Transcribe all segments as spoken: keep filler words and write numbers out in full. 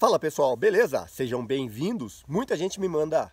Fala pessoal, beleza? Sejam bem-vindos. Muita gente me manda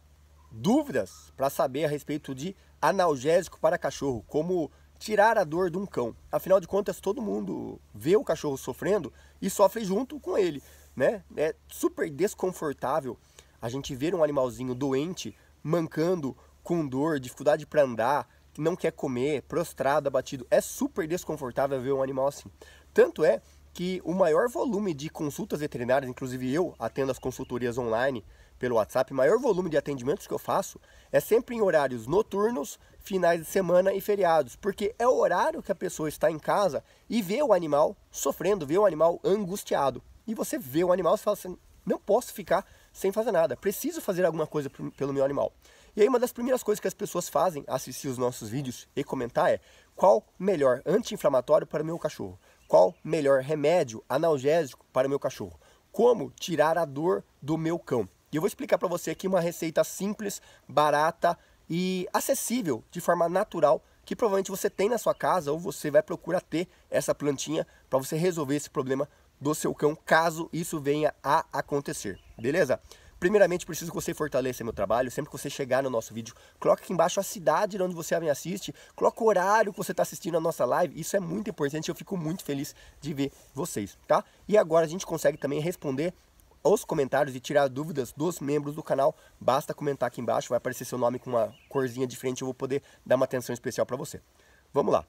dúvidas para saber a respeito de analgésico para cachorro, como tirar a dor de um cão. Afinal de contas, todo mundo vê o cachorro sofrendo e sofre junto com ele, né? É super desconfortável a gente ver um animalzinho doente, mancando, com dor, dificuldade para andar, que não quer comer, prostrado, abatido. É super desconfortável ver um animal assim. Tanto é que o maior volume de consultas veterinárias, inclusive eu atendo as consultorias online pelo WhatsApp, o maior volume de atendimentos que eu faço é sempre em horários noturnos, finais de semana e feriados, porque é o horário que a pessoa está em casa e vê o animal sofrendo, vê o animal angustiado. E você vê o animal e fala assim, não posso ficar sem fazer nada, preciso fazer alguma coisa pelo meu animal. E aí uma das primeiras coisas que as pessoas fazem, assistir os nossos vídeos e comentar é qual melhor anti-inflamatório para o meu cachorro? Qual melhor remédio analgésico para o meu cachorro? Como tirar a dor do meu cão? E eu vou explicar para você aqui uma receita simples, barata e acessível de forma natural que provavelmente você tem na sua casa ou você vai procurar ter essa plantinha para você resolver esse problema do seu cão caso isso venha a acontecer, beleza? Primeiramente, preciso que você fortaleça meu trabalho. Sempre que você chegar no nosso vídeo, coloque aqui embaixo a cidade de onde você me assiste, coloque o horário que você está assistindo a nossa live. Isso é muito importante, eu fico muito feliz de ver vocês, tá? E agora a gente consegue também responder os comentários e tirar dúvidas dos membros do canal. Basta comentar aqui embaixo, vai aparecer seu nome com uma corzinha diferente, eu vou poder dar uma atenção especial para você. Vamos lá.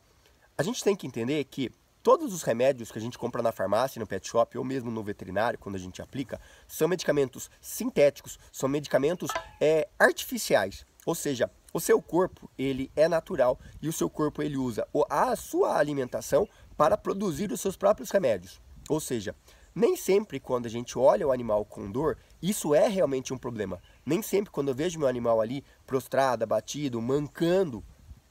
A gente tem que entender que todos os remédios que a gente compra na farmácia, no pet shop ou mesmo no veterinário, quando a gente aplica, são medicamentos sintéticos, são medicamentos é, artificiais. Ou seja, o seu corpo, ele é natural e o seu corpo, ele usa a sua alimentação para produzir os seus próprios remédios. Ou seja, nem sempre quando a gente olha o animal com dor, isso é realmente um problema. Nem sempre quando eu vejo meu animal ali prostrado, abatido, mancando,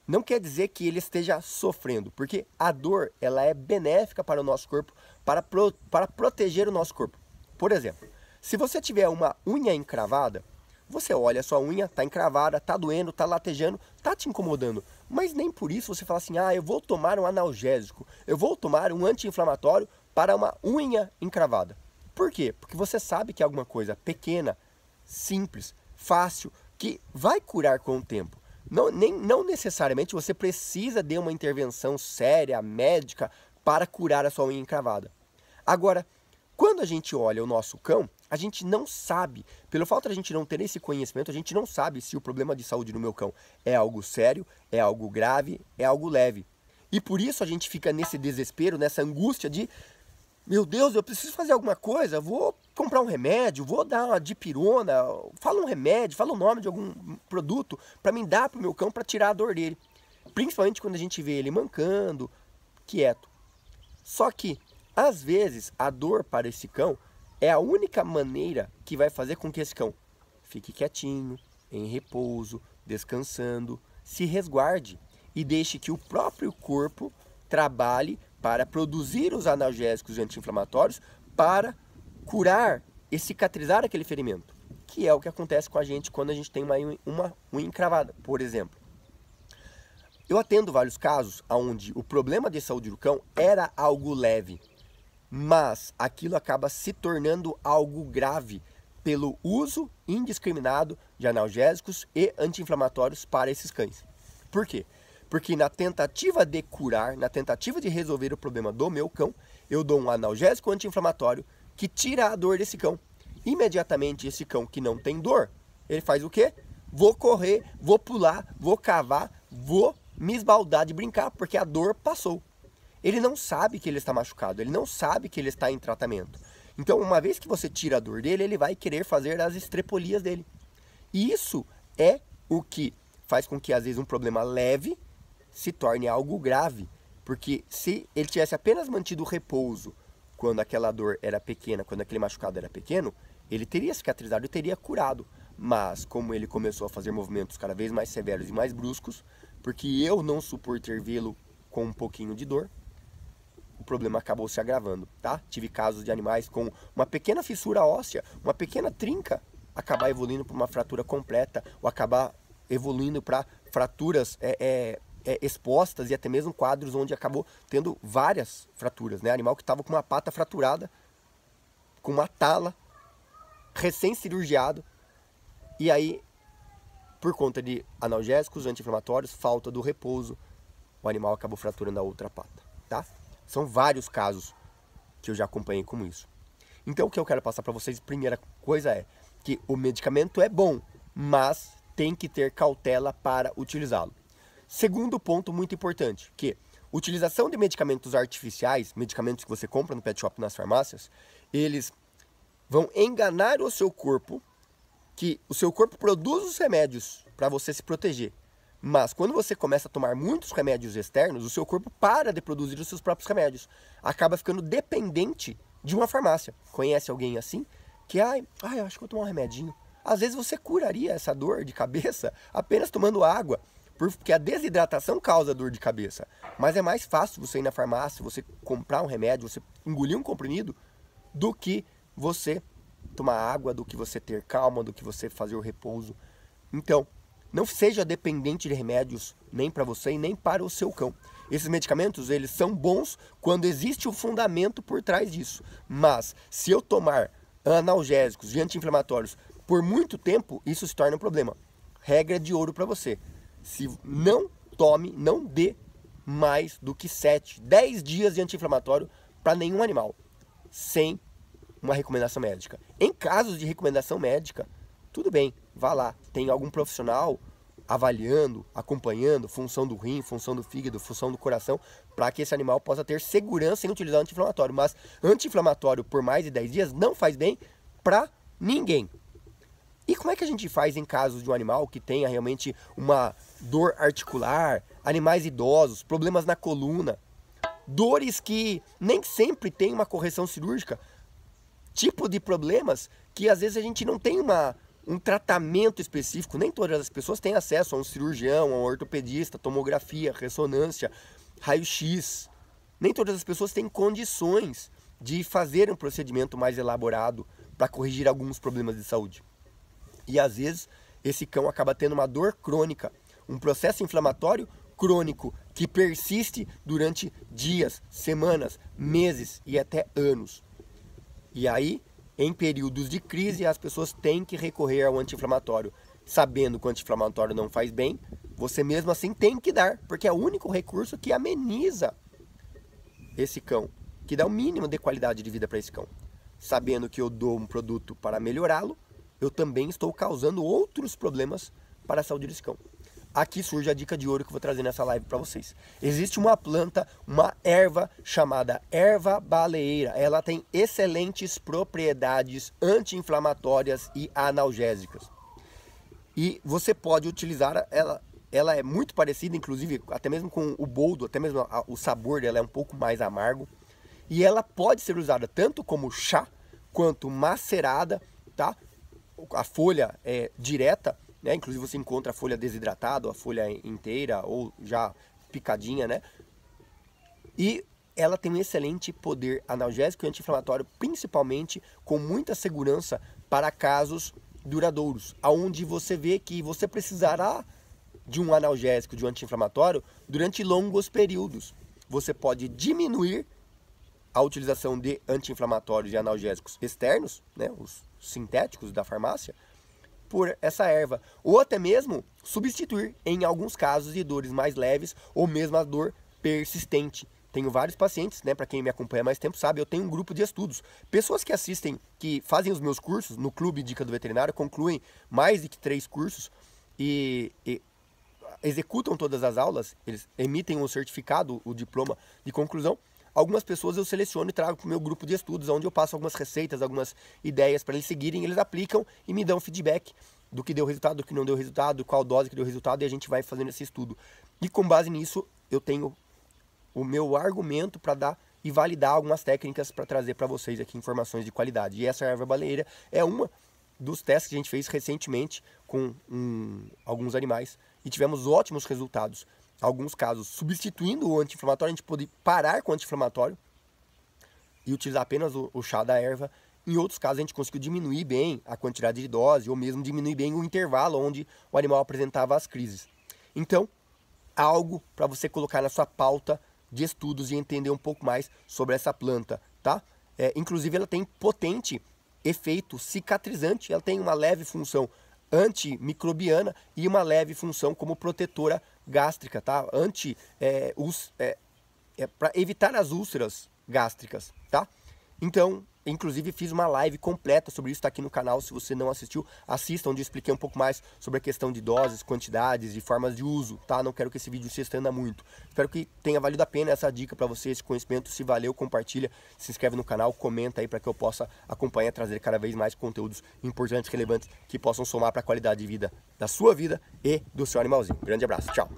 não quer dizer que ele esteja sofrendo, porque a dor ela é benéfica para o nosso corpo, para, pro, para proteger o nosso corpo. Por exemplo, se você tiver uma unha encravada, você olha a sua unha, está encravada, está doendo, está latejando, está te incomodando. Mas nem por isso você fala assim, ah, eu vou tomar um analgésico, eu vou tomar um anti-inflamatório para uma unha encravada. Por quê? Porque você sabe que é alguma coisa pequena, simples, fácil, que vai curar com o tempo. Não, nem, não necessariamente você precisa de uma intervenção séria, médica, para curar a sua unha encravada. Agora, quando a gente olha o nosso cão, a gente não sabe, pelo fato de a gente não ter esse conhecimento, a gente não sabe se o problema de saúde no meu cão é algo sério, é algo grave, é algo leve. E por isso a gente fica nesse desespero, nessa angústia de, meu Deus, eu preciso fazer alguma coisa, vou comprar um remédio, vou dar uma dipirona, fala um remédio, fala o nome de algum produto para me dar para o meu cão para tirar a dor dele. Principalmente quando a gente vê ele mancando, quieto. Só que, às vezes, a dor para esse cão é a única maneira que vai fazer com que esse cão fique quietinho, em repouso, descansando, se resguarde e deixe que o próprio corpo trabalhe para produzir os analgésicos e anti-inflamatórios para curar e cicatrizar aquele ferimento, que é o que acontece com a gente quando a gente tem uma, uma unha encravada, por exemplo. Eu atendo vários casos onde o problema de saúde do cão era algo leve, mas aquilo acaba se tornando algo grave pelo uso indiscriminado de analgésicos e anti-inflamatórios para esses cães. Por quê? Porque na tentativa de curar, na tentativa de resolver o problema do meu cão, eu dou um analgésico anti-inflamatório que tira a dor desse cão. Imediatamente esse cão que não tem dor, ele faz o quê? Vou correr, vou pular, vou cavar, vou me esbaldar de brincar, porque a dor passou. Ele não sabe que ele está machucado, ele não sabe que ele está em tratamento. Então, uma vez que você tira a dor dele, ele vai querer fazer as estripolias dele. E isso é o que faz com que, às vezes, um problema leve se torne algo grave, porque se ele tivesse apenas mantido o repouso quando aquela dor era pequena, quando aquele machucado era pequeno, ele teria cicatrizado e teria curado. Mas como ele começou a fazer movimentos cada vez mais severos e mais bruscos, porque eu não suportei vê-lo com um pouquinho de dor, o problema acabou se agravando, tá? Tive casos de animais com uma pequena fissura óssea, uma pequena trinca, acabar evoluindo para uma fratura completa ou acabar evoluindo para fraturas é, é, É, expostas e até mesmo quadros onde acabou tendo várias fraturas, né? Animal que estava com uma pata fraturada, com uma tala, recém-cirurgiado. E aí, por conta de analgésicos, anti-inflamatórios, falta do repouso, o animal acabou fraturando a outra pata, tá? São vários casos que eu já acompanhei como isso. Então, o que eu quero passar para vocês, primeira coisa é que o medicamento é bom, mas tem que ter cautela para utilizá-lo. Segundo ponto muito importante, que utilização de medicamentos artificiais, medicamentos que você compra no pet shop, nas farmácias, eles vão enganar o seu corpo, que o seu corpo produz os remédios para você se proteger. Mas quando você começa a tomar muitos remédios externos, o seu corpo para de produzir os seus próprios remédios. Acaba ficando dependente de uma farmácia. Conhece alguém assim? Que, ai, ah, eu acho que vou tomar um remedinho. Às vezes você curaria essa dor de cabeça apenas tomando água, porque a desidratação causa dor de cabeça. Mas é mais fácil você ir na farmácia, você comprar um remédio, você engolir um comprimido, do que você tomar água, do que você ter calma, do que você fazer o repouso. Então, não seja dependente de remédios, nem para você e nem para o seu cão. Esses medicamentos, eles são bons quando existe o fundamento por trás disso. Mas, se eu tomar analgésicos e anti-inflamatórios por muito tempo, isso se torna um problema. Regra de ouro para você. Se não tome, não dê mais do que sete, dez dias de anti-inflamatório para nenhum animal, sem uma recomendação médica. Em casos de recomendação médica, tudo bem, vá lá, tem algum profissional avaliando, acompanhando, função do rim, função do fígado, função do coração, para que esse animal possa ter segurança em utilizar anti-inflamatório. Mas anti-inflamatório por mais de dez dias não faz bem para ninguém. E como é que a gente faz em casos de um animal que tenha realmente uma dor articular, animais idosos, problemas na coluna, dores que nem sempre tem uma correção cirúrgica, tipo de problemas que às vezes a gente não tem uma... um tratamento específico, nem todas as pessoas têm acesso a um cirurgião, a um ortopedista, tomografia, ressonância, raio-x. Nem todas as pessoas têm condições de fazer um procedimento mais elaborado para corrigir alguns problemas de saúde. E às vezes esse cão acaba tendo uma dor crônica, um processo inflamatório crônico que persiste durante dias, semanas, meses e até anos. E aí, em períodos de crise, as pessoas têm que recorrer ao anti-inflamatório. Sabendo que o anti-inflamatório não faz bem, você mesmo assim tem que dar, porque é o único recurso que ameniza esse cão, que dá o mínimo de qualidade de vida para esse cão. Sabendo que eu dou um produto para melhorá-lo, eu também estou causando outros problemas para a saúde desse cão. Aqui surge a dica de ouro que eu vou trazer nessa live para vocês. Existe uma planta, uma erva chamada erva baleeira. Ela tem excelentes propriedades anti-inflamatórias e analgésicas. E você pode utilizar ela, ela é muito parecida, inclusive, até mesmo com o boldo, até mesmo a, o sabor dela é um pouco mais amargo. E ela pode ser usada tanto como chá, quanto macerada, tá? A folha é direta, né? Inclusive você encontra a folha desidratada, a folha inteira ou já picadinha, né? E ela tem um excelente poder analgésico e anti-inflamatório, principalmente com muita segurança para casos duradouros, aonde você vê que você precisará de um analgésico, de um anti-inflamatório durante longos períodos. Você pode diminuir a utilização de anti-inflamatórios e analgésicos externos, né? Os sintéticos da farmácia, por essa erva, ou até mesmo substituir em alguns casos de dores mais leves ou mesmo a dor persistente. Tenho vários pacientes, né, para quem me acompanha há mais tempo sabe, eu tenho um grupo de estudos. Pessoas que assistem, que fazem os meus cursos no Clube Dica do Veterinário, concluem mais de três cursos e, e executam todas as aulas, eles emitem um certificado, o diploma de conclusão. Algumas pessoas eu seleciono e trago para o meu grupo de estudos, onde eu passo algumas receitas, algumas ideias para eles seguirem, eles aplicam e me dão feedback do que deu resultado, do que não deu resultado, qual dose que deu resultado, e a gente vai fazendo esse estudo. E com base nisso, eu tenho o meu argumento para dar e validar algumas técnicas para trazer para vocês aqui informações de qualidade. E essa erva baleeira é uma dos testes que a gente fez recentemente com um, alguns animais e tivemos ótimos resultados. Alguns casos, substituindo o anti-inflamatório, a gente pode parar com o anti-inflamatório e utilizar apenas o, o chá da erva. Em outros casos, a gente conseguiu diminuir bem a quantidade de dose ou mesmo diminuir bem o intervalo onde o animal apresentava as crises. Então, algo para você colocar na sua pauta de estudos e entender um pouco mais sobre essa planta, tá? É, inclusive, ela tem potente efeito cicatrizante, ela tem uma leve função antimicrobiana e uma leve função como protetora gástrica, tá? Anti, é, é, é para evitar as úlceras gástricas, tá? Então, inclusive fiz uma live completa sobre isso, está aqui no canal, se você não assistiu, assista, onde eu expliquei um pouco mais sobre a questão de doses, quantidades e formas de uso, tá? Não quero que esse vídeo se estenda muito. Espero que tenha valido a pena essa dica para você, esse conhecimento. Se valeu, compartilha, se inscreve no canal, comenta aí para que eu possa acompanhar, trazer cada vez mais conteúdos importantes, relevantes, que possam somar para a qualidade de vida da sua vida e do seu animalzinho. Grande abraço, tchau!